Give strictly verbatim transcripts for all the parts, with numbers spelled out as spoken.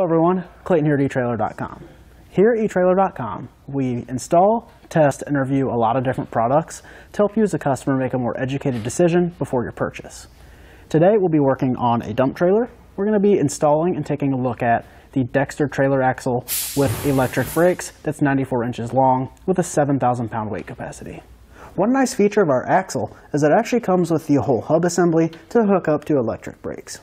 Hello everyone, Clayton here at e Trailer dot com. Here at e Trailer dot com, we install, test, and review a lot of different products to help you as a customer make a more educated decision before your purchase. Today we'll be working on a dump trailer. We're going to be installing and taking a look at the Dexter trailer axle with electric brakes that's ninety-four inches long with a seven thousand pound weight capacity. One nice feature of our axle is that it actually comes with the whole hub assembly to hook up to electric brakes.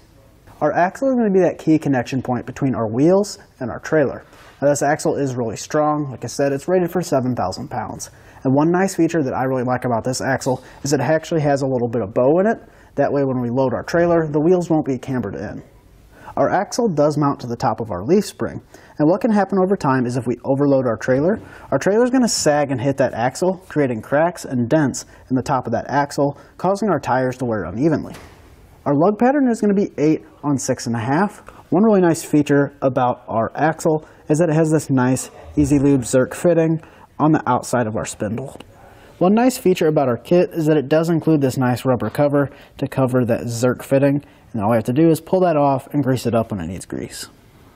Our axle is going to be that key connection point between our wheels and our trailer. Now, this axle is really strong. Like I said, it's rated for seven thousand pounds. And one nice feature that I really like about this axle is that it actually has a little bit of bow in it. That way when we load our trailer, the wheels won't be cambered in. Our axle does mount to the top of our leaf spring. And what can happen over time is if we overload our trailer, our trailer is going to sag and hit that axle, creating cracks and dents in the top of that axle, causing our tires to wear unevenly. Our lug pattern is going to be eight on six and a half. One really nice feature about our axle is that it has this nice Easy Lube Zerk fitting on the outside of our spindle. One nice feature about our kit is that it does include this nice rubber cover to cover that Zerk fitting, and all we have to do is pull that off and grease it up when it needs grease.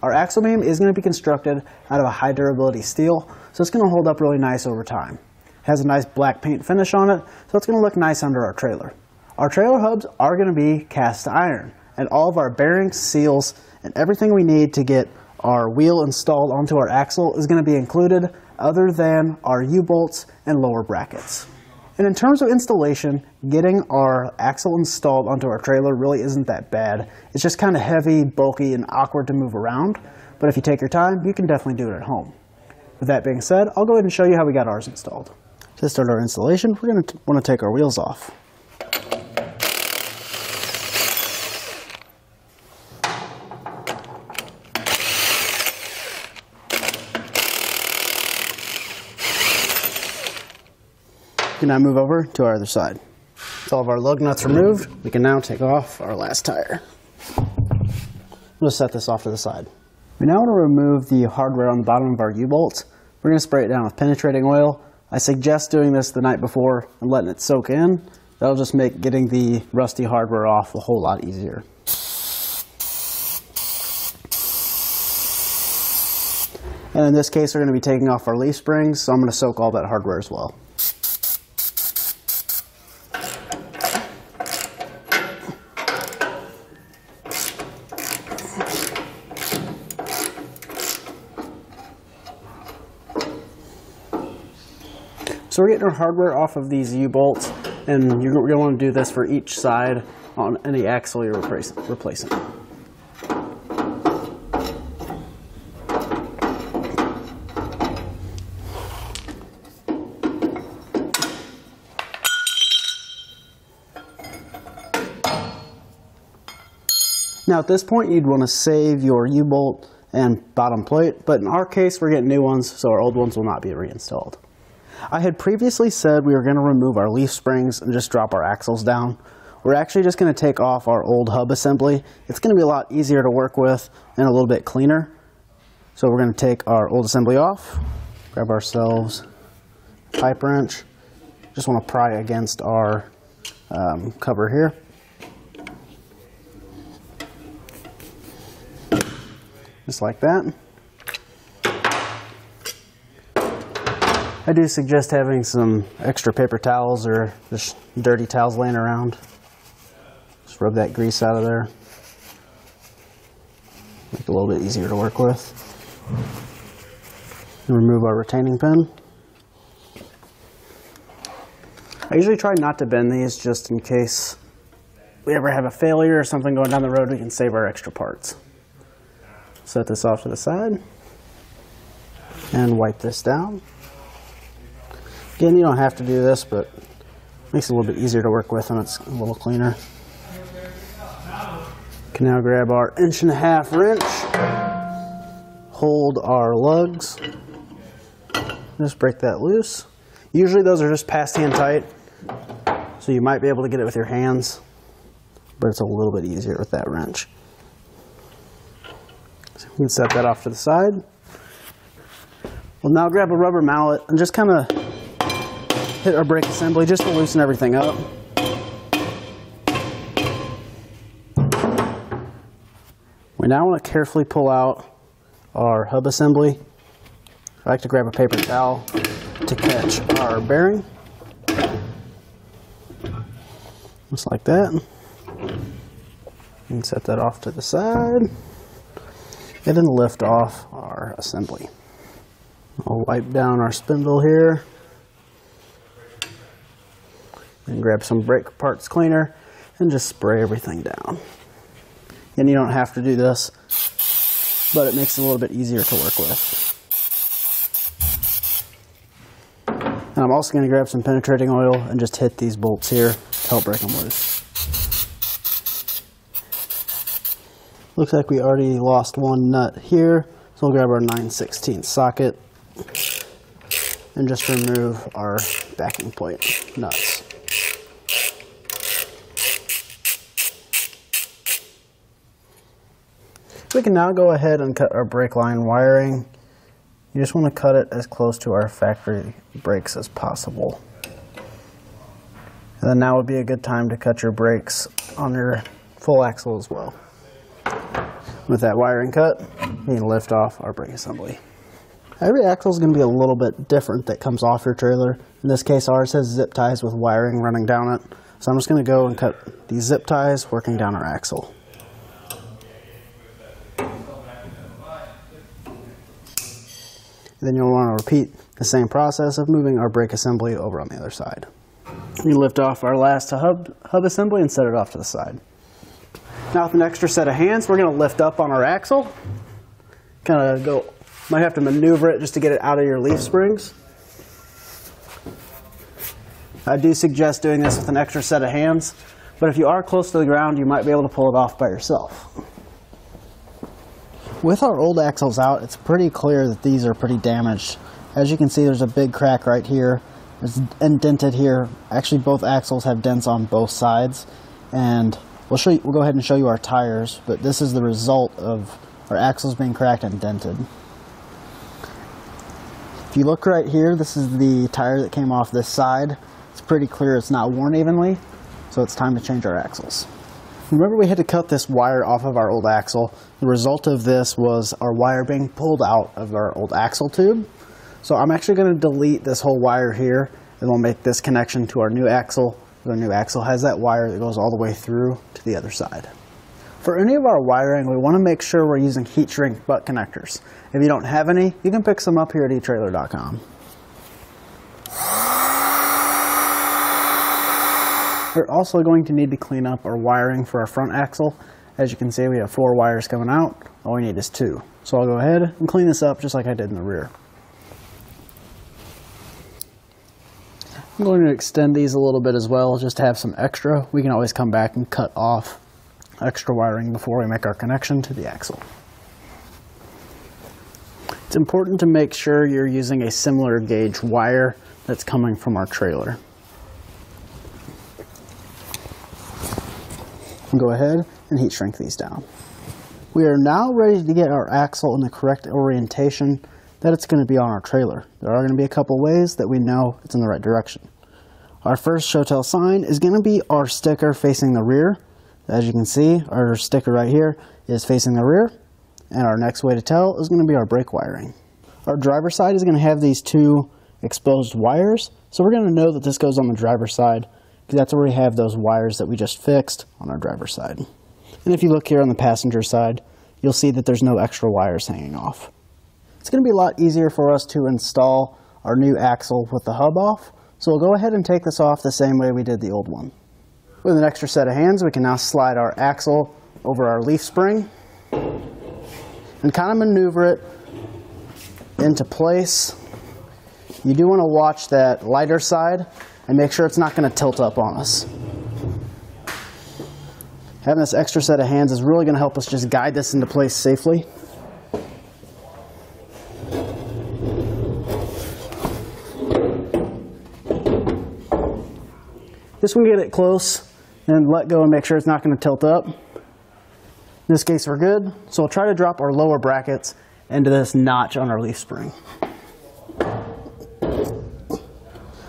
Our axle beam is going to be constructed out of a high durability steel, so it's going to hold up really nice over time. It has a nice black paint finish on it, so it's going to look nice under our trailer. Our trailer hubs are going to be cast iron, and all of our bearings, seals, and everything we need to get our wheel installed onto our axle is going to be included, other than our U-bolts and lower brackets. And in terms of installation, getting our axle installed onto our trailer really isn't that bad. It's just kind of heavy, bulky, and awkward to move around, but if you take your time, you can definitely do it at home. With that being said, I'll go ahead and show you how we got ours installed. To start our installation, we're going to want to take our wheels off. We can now move over to our other side. With all of our lug nuts removed, we can now take off our last tire. We'll set this off to the side. We now want to remove the hardware on the bottom of our U-bolts. We're going to spray it down with penetrating oil. I suggest doing this the night before and letting it soak in. That'll just make getting the rusty hardware off a whole lot easier. And in this case, we're going to be taking off our leaf springs, so I'm going to soak all that hardware as well. So we're getting our hardware off of these U-bolts, and you're going to want to do this for each side on any axle you're replacing. Now at this point you'd want to save your U-bolt and bottom plate, but in our case we're getting new ones, so our old ones will not be reinstalled. I had previously said we were going to remove our leaf springs and just drop our axles down. We're actually just going to take off our old hub assembly. It's going to be a lot easier to work with and a little bit cleaner. So we're going to take our old assembly off, grab ourselves a pipe wrench. Just want to pry against our um, cover here. Just like that. I do suggest having some extra paper towels or just dirty towels laying around. Just rub that grease out of there. Make it a little bit easier to work with. And remove our retaining pin. I usually try not to bend these just in case we ever have a failure or something going down the road, we can save our extra parts. Set this off to the side and wipe this down. Again, you don't have to do this, but it makes it a little bit easier to work with and it's a little cleaner. We can now grab our inch and a half wrench, hold our lugs, just break that loose. Usually those are just passed hand tight, so you might be able to get it with your hands, but it's a little bit easier with that wrench. So we can set that off to the side. We'll now grab a rubber mallet and just kind of hit our brake assembly just to loosen everything up. We now want to carefully pull out our hub assembly. I like to grab a paper towel to catch our bearing. Just like that. And set that off to the side. And then lift off our assembly. I'll wipe down our spindle here. And grab some brake parts cleaner and just spray everything down. And you don't have to do this, but it makes it a little bit easier to work with. And I'm also going to grab some penetrating oil and just hit these bolts here to help break them loose. Looks like we already lost one nut here, so we'll grab our nine sixteenths socket and just remove our backing plate nuts. We can now go ahead and cut our brake line wiring. You just want to cut it as close to our factory brakes as possible. And then now would be a good time to cut your brakes on your full axle as well. With that wiring cut, we can lift off our brake assembly. Every axle is going to be a little bit different that comes off your trailer. In this case, ours has zip ties with wiring running down it. So I'm just going to go and cut these zip ties working down our axle. Then you'll want to repeat the same process of moving our brake assembly over on the other side. We lift off our last hub, hub assembly and set it off to the side. Now with an extra set of hands, we're going to lift up on our axle. Kind of go, might have to maneuver it just to get it out of your leaf springs. I do suggest doing this with an extra set of hands, but if you are close to the ground, you might be able to pull it off by yourself. With our old axles out, it's pretty clear that these are pretty damaged. As you can see, there's a big crack right here. It's indented here. Actually, both axles have dents on both sides. And we'll, show you, we'll go ahead and show you our tires, but this is the result of our axles being cracked and dented. If you look right here, this is the tire that came off this side. It's pretty clear it's not worn evenly, so it's time to change our axles. Remember, we had to cut this wire off of our old axle. The result of this was our wire being pulled out of our old axle tube. So I'm actually going to delete this whole wire here, and we'll make this connection to our new axle. Our new axle has that wire that goes all the way through to the other side. For any of our wiring, we want to make sure we're using heat shrink butt connectors. If you don't have any, you can pick some up here at e Trailer dot com. We're also going to need to clean up our wiring for our front axle. As you can see, we have four wires coming out. All we need is two. So I'll go ahead and clean this up just like I did in the rear. I'm going to extend these a little bit as well, just to have some extra. We can always come back and cut off extra wiring before we make our connection to the axle. It's important to make sure you're using a similar gauge wire that's coming from our trailer. Go ahead and heat shrink these down. We are now ready to get our axle in the correct orientation that it's going to be on our trailer. There are going to be a couple ways that we know it's in the right direction. Our first show-tell sign is going to be our sticker facing the rear. As you can see, our sticker right here is facing the rear, and our next way to tell is going to be our brake wiring. Our driver's side is going to have these two exposed wires, so we're going to know that this goes on the driver's side. That's where we have those wires that we just fixed on our driver's side. And if you look here on the passenger side, you'll see that there's no extra wires hanging off. It's going to be a lot easier for us to install our new axle with the hub off, so we'll go ahead and take this off the same way we did the old one. With an extra set of hands, we can now slide our axle over our leaf spring and kind of maneuver it into place. You do want to watch that lighter side and make sure it's not going to tilt up on us. Having this extra set of hands is really going to help us just guide this into place safely. Just want to get it close and let go and make sure it's not going to tilt up. In this case, we're good. So we'll try to drop our lower brackets into this notch on our leaf spring.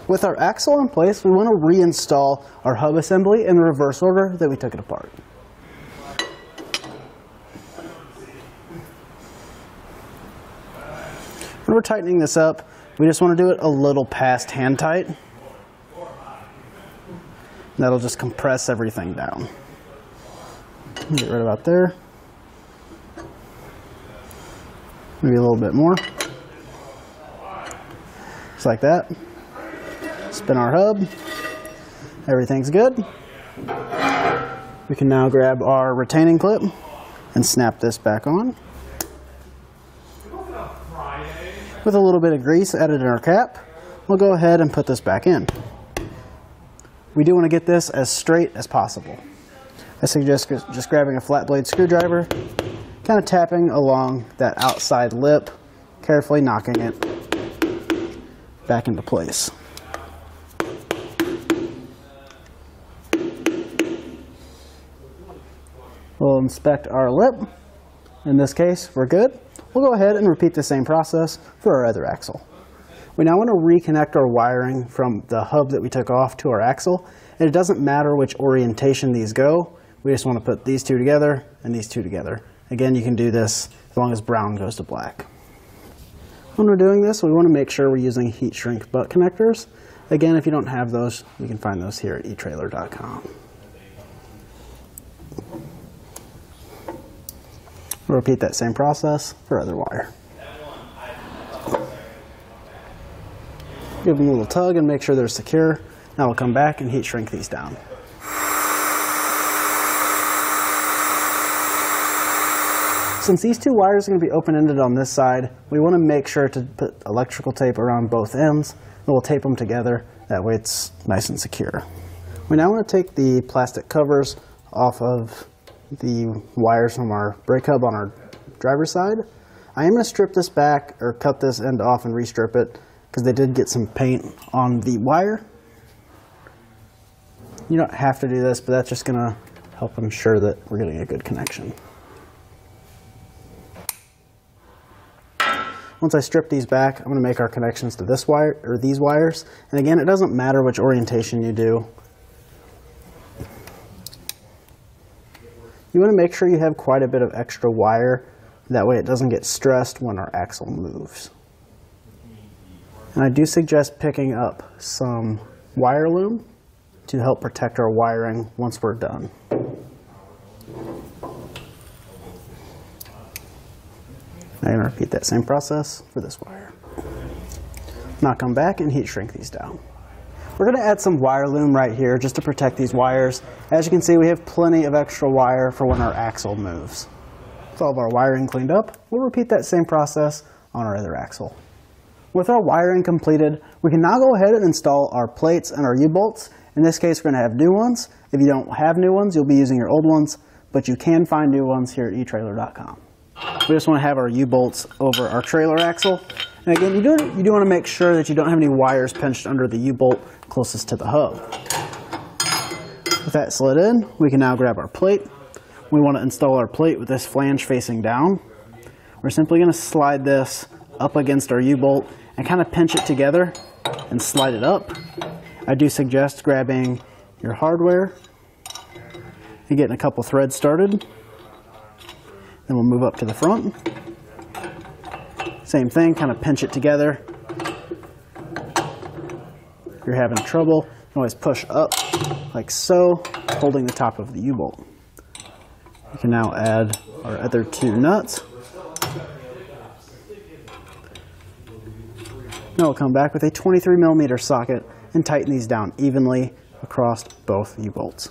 With our axle in place, we want to reinstall our hub assembly in the reverse order that we took it apart. When we're tightening this up, we just want to do it a little past hand tight. That'll just compress everything down. Get right about there. Maybe a little bit more. Just like that. Spin our hub. Everything's good. We can now grab our retaining clip and snap this back on. With a little bit of grease added in our cap, we'll go ahead and put this back in. We do want to get this as straight as possible. I suggest just grabbing a flat blade screwdriver, kind of tapping along that outside lip, carefully knocking it back into place. We'll inspect our lip. In this case, we're good. We'll go ahead and repeat the same process for our other axle. We now want to reconnect our wiring from the hub that we took off to our axle, and it doesn't matter which orientation these go. We just want to put these two together and these two together. Again, you can do this as long as brown goes to black. When we're doing this, we want to make sure we're using heat shrink butt connectors. Again, if you don't have those, you can find those here at e trailer dot com. We'll repeat that same process for other wire. Give them a little tug and make sure they're secure. Now we'll come back and heat shrink these down. Since these two wires are going to be open-ended on this side, we want to make sure to put electrical tape around both ends, and we'll tape them together. That way it's nice and secure. We now want to take the plastic covers off of the wires from our brake hub on our driver's side. I am going to strip this back, or cut this end off and restrip it, because they did get some paint on the wire. You don't have to do this, but that's just going to help ensure that we're getting a good connection. Once I strip these back, I'm going to make our connections to this wire, or these wires. And again, it doesn't matter which orientation you do. You want to make sure you have quite a bit of extra wire. That way it doesn't get stressed when our axle moves. And I do suggest picking up some wire loom to help protect our wiring once we're done. I'm going to repeat that same process for this wire. Now come back and heat shrink these down. We're going to add some wire loom right here just to protect these wires. As you can see, we have plenty of extra wire for when our axle moves. With all of our wiring cleaned up, we'll repeat that same process on our other axle. With our wiring completed, we can now go ahead and install our plates and our U-bolts. In this case, we're going to have new ones. If you don't have new ones, you'll be using your old ones, but you can find new ones here at e trailer dot com. We just want to have our U-bolts over our trailer axle. And again, you do, you do want to make sure that you don't have any wires pinched under the U-bolt closest to the hub. With that slid in, we can now grab our plate. We want to install our plate with this flange facing down. We're simply going to slide this up against our U-bolt and kind of pinch it together and slide it up. I do suggest grabbing your hardware and getting a couple threads started. Then we'll move up to the front. Same thing, kind of pinch it together. If you're having trouble, you can always push up like so, holding the top of the U-bolt. We can now add our other two nuts. Now we'll come back with a twenty-three millimeter socket and tighten these down evenly across both U-bolts.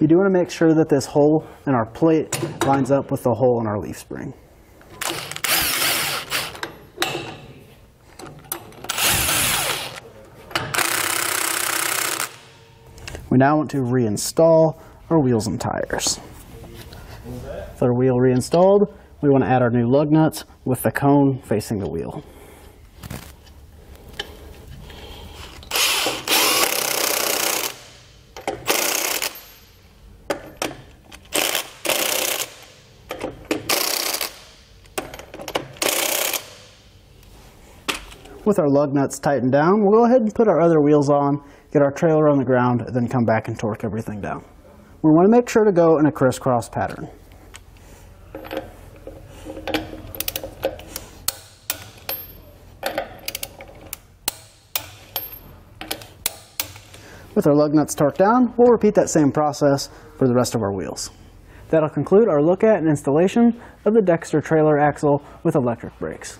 You do want to make sure that this hole in our plate lines up with the hole in our leaf spring. We now want to reinstall our wheels and tires. With our wheel reinstalled, we want to add our new lug nuts with the cone facing the wheel. With our lug nuts tightened down, we'll go ahead and put our other wheels on, get our trailer on the ground, and then come back and torque everything down. We want to make sure to go in a crisscross pattern. With our lug nuts torqued down, we'll repeat that same process for the rest of our wheels. That'll conclude our look at and installation of the Dexter trailer axle with electric brakes.